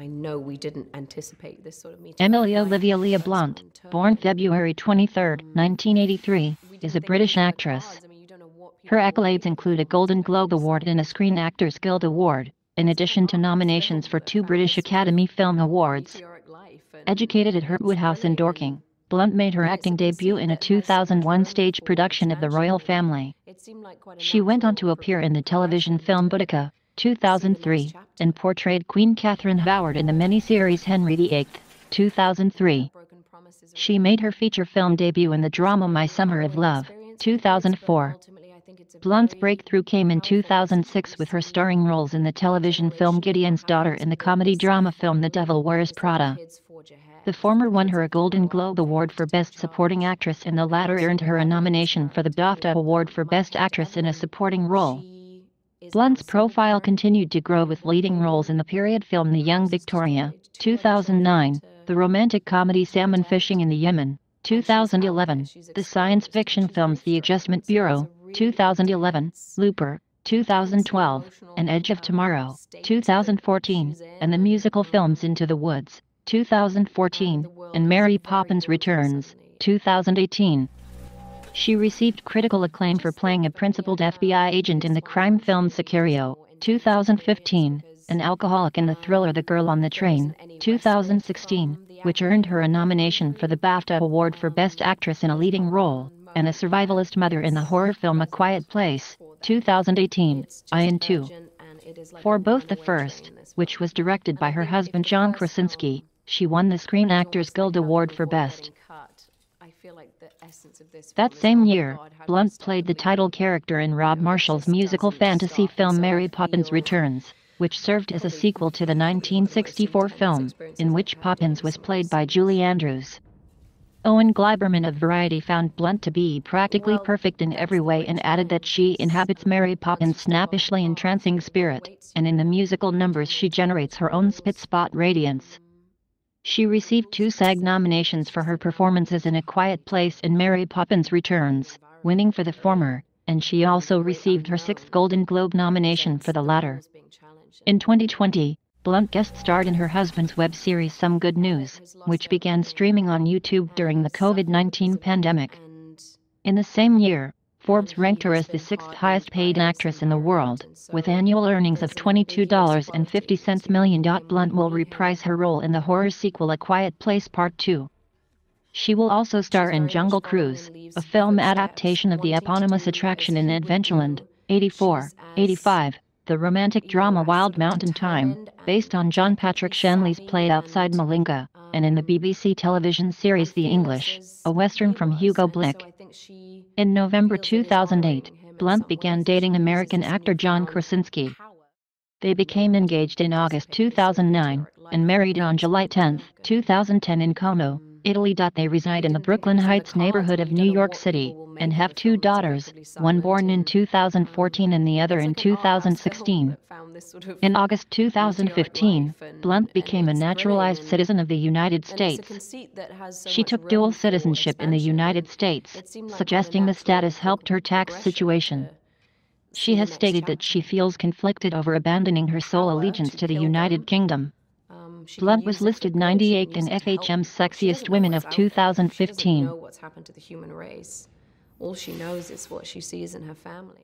I know we didn't anticipate this sort of meeting. Emily Olivia Leah Blunt, born February 23, 1983, is a British actress. Her accolades include a Golden Globe Award and a Screen Actors Guild Award, in addition to nominations for 2 British Academy Film Awards. Educated at Hurtwood House in Dorking, Blunt made her acting debut in a 2001 stage production of The Royal Family. She went on to appear in the television film Boudica, 2003, and portrayed Queen Catherine Howard in the miniseries Henry VIII, 2003. She made her feature film debut in the drama My Summer of Love, 2004. Blunt's breakthrough came in 2006 with her starring roles in the television film Gideon's Daughter and the comedy drama film The Devil Wears Prada. The former won her a Golden Globe Award for Best Supporting Actress and the latter earned her a nomination for the BAFTA Award for Best Actress in a Supporting Role. Blunt's profile continued to grow with leading roles in the period film The Young Victoria, 2009, the romantic comedy Salmon Fishing in the Yemen, 2011, the science fiction films The Adjustment Bureau, 2011, Looper, 2012, and Edge of Tomorrow, 2014, and the musical films Into the Woods, 2014, and Mary Poppins Returns, 2018. She received critical acclaim for playing a principled FBI agent in the crime film Sicario, 2015, an alcoholic in the thriller The Girl on the Train, 2016, which earned her a nomination for the BAFTA Award for Best Actress in a Leading Role, and a survivalist mother in the horror film A Quiet Place, 2018, I and II. For both the first, which was directed by her husband John Krasinski, she won the Screen Actors Guild Award for Best. That same year, Blunt played the title character in Rob Marshall's musical fantasy film Mary Poppins Returns, which served as a sequel to the 1964 film, in which Poppins was played by Julie Andrews. Owen Gleiberman of Variety found Blunt to be practically perfect in every way and added that she inhabits Mary Poppins' snappishly entrancing spirit, and in the musical numbers she generates her own spit-spot radiance. She received 2 SAG nominations for her performances in A Quiet Place and Mary Poppins Returns, winning for the former, and she also received her 6th Golden Globe nomination for the latter. In 2020, Blunt guest starred in her husband's web series Some Good News, which began streaming on YouTube during the COVID-19 pandemic. In the same year, Forbes ranked her as the 6th highest paid actress in the world, with annual earnings of $22.50 million. Blunt will reprise her role in the horror sequel A Quiet Place Part 2. She will also star in Jungle Cruise, a film adaptation of the eponymous attraction in Adventureland, 84, 85, the romantic drama Wild Mountain Thyme, based on John Patrick Shanley's play Outside Mullingar, and in the BBC television series The English, a western from Hugo Blick. In November 2008, Blunt began dating American actor John Krasinski. They became engaged in August 2009 and married on July 10, 2010 in Como, Italy. They reside in the Brooklyn Heights neighborhood of New York City and have 2 daughters, one born in 2014 and the other in 2016. In August 2015, Blunt became a naturalized citizen of the United States. She took dual citizenship in the United States, suggesting the status helped her tax situation. She has stated that she feels conflicted over abandoning her sole allegiance to the United Kingdom. Blunt was listed 98th in FHM's Sexiest Women of 2015. All she knows is what she sees in her family.